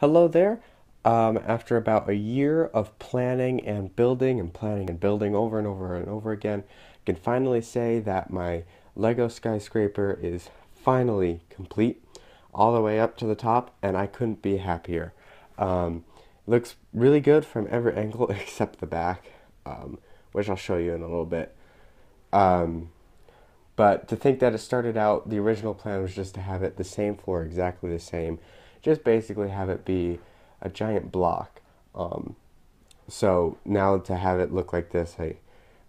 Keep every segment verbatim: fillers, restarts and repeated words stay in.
Hello there. Um, after about a year of planning and building and planning and building over and over and over again, I can finally say that my Lego skyscraper is finally complete, all the way up to the top, and I couldn't be happier. Um, looks really good from every angle except the back, um, which I'll show you in a little bit. Um, but to think that it started out, the original plan was just to have it the same floor, exactly the same. Just basically have it be a giant block. Um, so now to have it look like this, I, I'm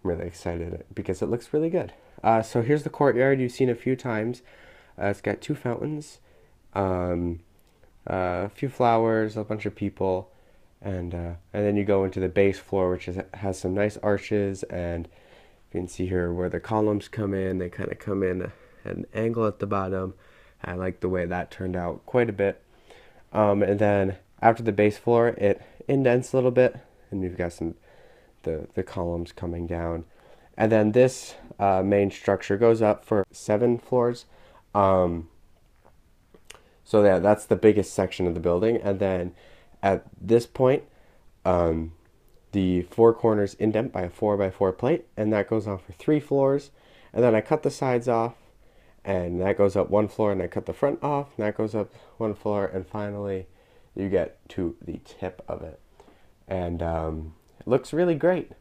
really excited because it looks really good. Uh, so here's the courtyard you've seen a few times. Uh, it's got two fountains, um, uh, a few flowers, a bunch of people, and uh, and then you go into the base floor, which is, has some nice arches, and you can see here where the columns come in. They kind of come in at an angle at the bottom. I like the way that turned out quite a bit. Um, and then after the base floor, it indents a little bit, and you've got some the, the columns coming down. And then this uh, main structure goes up for seven floors. Um, so yeah, that's the biggest section of the building. And then at this point, um, the four corners indent by a four by four plate, and that goes on for three floors. And then I cut the sides off, and that goes up one floor, and I cut the front off, and that goes up one floor, and finally you get to the tip of it. And um, it looks really great.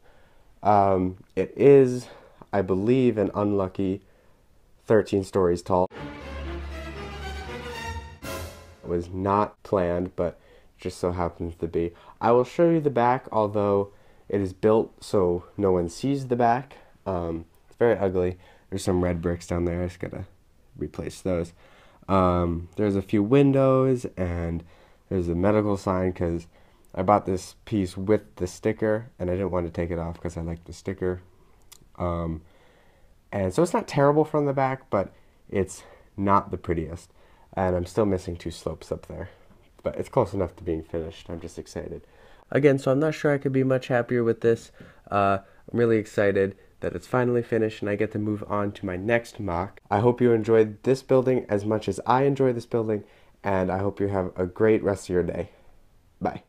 Um, it is, I believe, an unlucky thirteen stories tall. It was not planned, but just so happens to be. I will show you the back, although it is built so no one sees the back. Um, it's very ugly. There's some red bricks down there. I just gotta replace those. Um, there's a few windows, and there's a medical sign because I bought this piece with the sticker, and I didn't want to take it off because I like the sticker. Um, and so it's not terrible from the back, but it's not the prettiest. And I'm still missing two slopes up there, but it's close enough to being finished. I'm just excited. Again, so I'm not sure I could be much happier with this. Uh, I'm really excited that it's finally finished and I get to move on to my next mock. I hope you enjoyed this building as much as I enjoy this building, and I hope you have a great rest of your day. Bye.